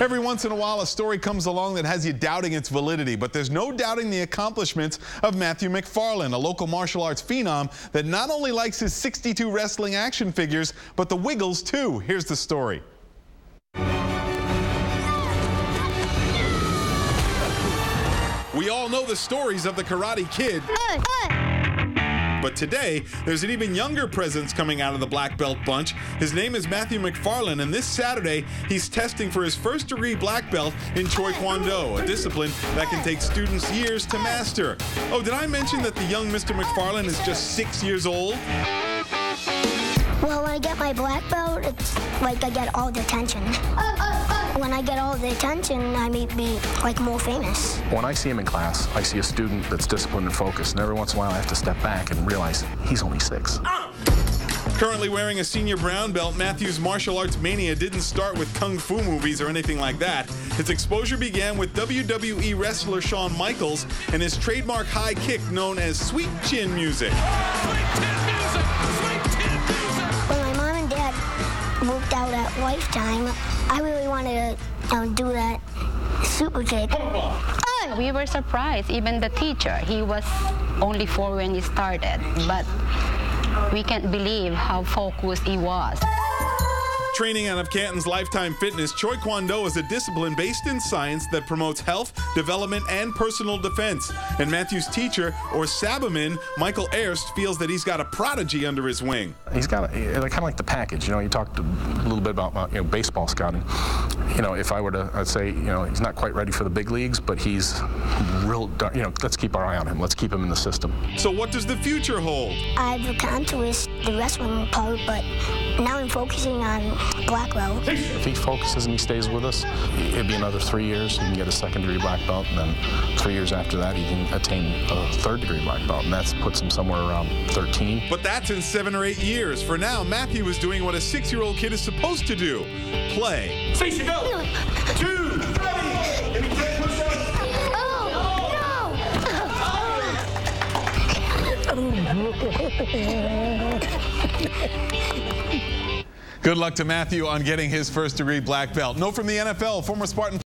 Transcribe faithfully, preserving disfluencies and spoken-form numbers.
Every once in a while, a story comes along that has you doubting its validity, but there's no doubting the accomplishments of Matthew McFarlin, a local martial arts phenom that not only likes his sixty-two wrestling action figures, but the Wiggles too. Here's the story. We all know the stories of the Karate Kid. Uh, uh. But today, there's an even younger presence coming out of the black belt bunch. His name is Matthew McFarlin, and this Saturday, he's testing for his first degree black belt in Choi Kwang Do, a discipline that can take students years to master. Oh, did I mention that the young Mister McFarlin is just six years old? Well, when I get my black belt, it's like I get all the attention. Uh, uh. When I get all the attention, I may be, like, more famous. When I see him in class, I see a student that's disciplined and focused, and every once in a while I have to step back and realize he's only six. Ah! Currently wearing a senior brown belt, Matthew's martial arts mania didn't start with kung fu movies or anything like that. His exposure began with W W E wrestler Shawn Michaels and his trademark high kick known as Sweet Chin Music. Oh, sweet chin music! Sweet chin music! When my mom and dad moved out at Lifetime, I really wanted to um, do that super kick. We were surprised, even the teacher. He was only four when he started, but we can't believe how focused he was. Training out of Canton's Lifetime Fitness, Choi Kwang Do is a discipline based in science that promotes health, development, and personal defense. And Matthew's teacher, or Sabamin, Michael Airst, feels that he's got a prodigy under his wing. He's got a, kind of like the package. You know, you talked a little bit about you know, baseball scouting. You know, if I were to, I'd say, you know, he's not quite ready for the big leagues, but he's real, you know, let's keep our eye on him. Let's keep him in the system. So what does the future hold? I've gone to his, the wrestling part, but now I'm focusing on black belt. If he focuses and he stays with us, it'd be another three years and he can get a second degree black belt, and then three years after that he can attain a third degree black belt, and that puts him somewhere around thirteen. But that's in seven or eight years. For now, Matthew is doing what a six-year-old kid is supposed to do. Play. Face you go! Two, three, and he can't push up. Oh, no! Good luck to Matthew on getting his first degree black belt. Note from the N F L, former Spartan